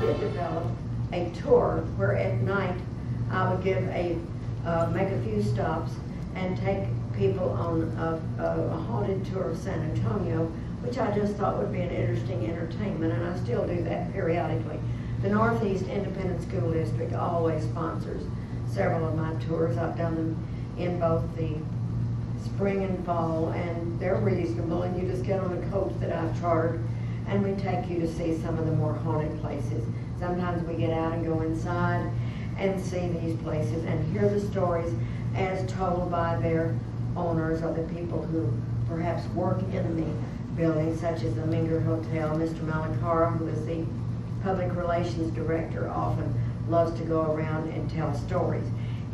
did develop a tour where at night I would give a make a few stops and take people on a haunted tour of San Antonio, which I just thought would be an interesting entertainment, and I still do that periodically. The Northeast Independent School District always sponsors several of my tours. I've done them in both the spring and fall, and they're reasonable, and you just get on a coach that I've chartered, and we take you to see some of the more haunted places. Sometimes we get out and go inside and see these places and hear the stories as told by their owners or the people who perhaps work in the building, such as the Menger Hotel. Mr. Malacara, who is the public relations director, often loves to go around and tell stories.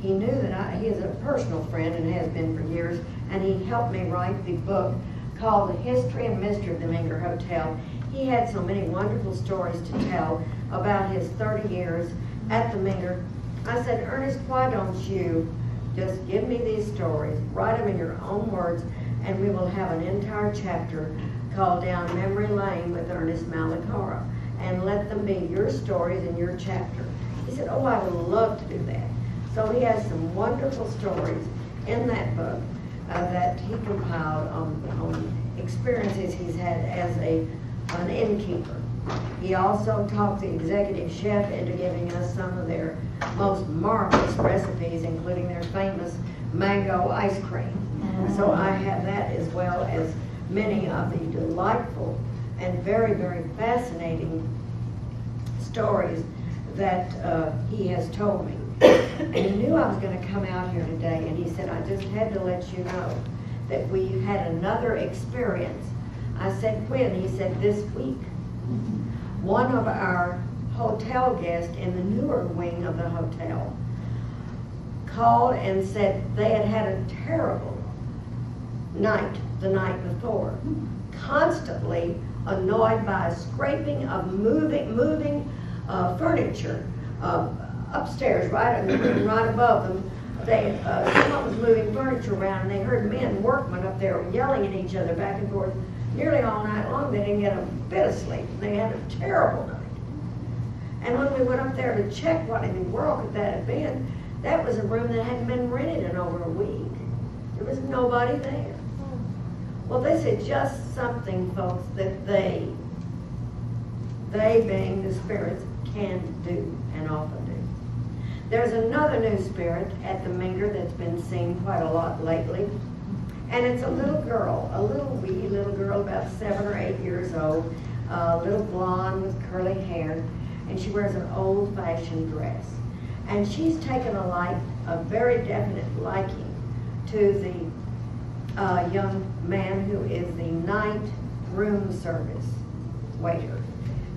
He knew that he is a personal friend and has been for years, and he helped me write the book called The History and Mystery of the Menger Hotel. He had so many wonderful stories to tell about his 30 years at the Menger. I said, Ernest, why don't you just give me these stories, write them in your own words, and we will have an entire chapter called Down Memory Lane with Ernest Malacara, and let them be your stories in your chapter. He said, oh, I would love to do that. So he has some wonderful stories in that book that he compiled on experiences he's had as an innkeeper. He also talked the executive chef into giving us some of their most marvelous recipes, including their famous mango ice cream. So I have that, as well as many of the delightful and very, very fascinating stories that he has told me. And he knew I was going to come out here today, and he said, I just had to let you know that we had another experience. I said, when? He said, this week. One of our hotel guests in the newer wing of the hotel called and said they had had a terrible night the night before, constantly annoyed by a scraping of moving furniture upstairs, right in the room right above them. Someone was moving furniture around, and they heard workmen up there yelling at each other back and forth nearly all night long. They didn't get a bit of sleep. They had a terrible night. And when we went up there to check what in the world could that have been, that was a room that hadn't been rented in over a week. There was nobody there. Well, this is just something, folks, that they being the spirits, can do and often do. There's another new spirit at the Menger that's been seen quite a lot lately, and it's a little girl, a little wee little girl, about 7 or 8 years old, a little blonde with curly hair, and she wears an old-fashioned dress. And she's taken a very definite liking to the young man who is the night room service waiter.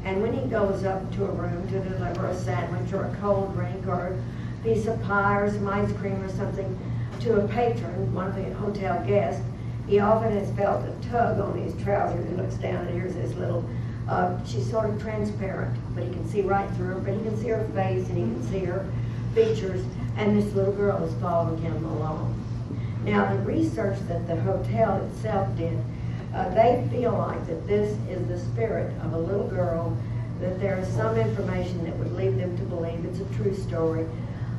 And when he goes up to a room to deliver a sandwich or a cold drink or a piece of pie or some ice cream or something to a patron, one of the hotel guests, he often has felt a tug on his trousers. He looks down and here's this little, she's sort of transparent, but he can see right through her, but he can see her face and he can see her features, and this little girl is following him along. Now, the research that the hotel itself did, they feel like that this is the spirit of a little girl, that there is some information that would lead them to believe it's a true story,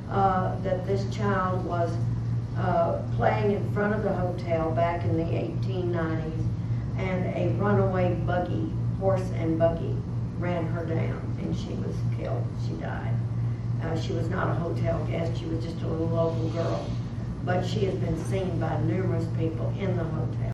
that this child was playing in front of the hotel back in the 1890s, and a runaway buggy, horse and buggy, ran her down, and she was killed. She died. She was not a hotel guest. She was just a little local girl. But she has been seen by numerous people in the hotel.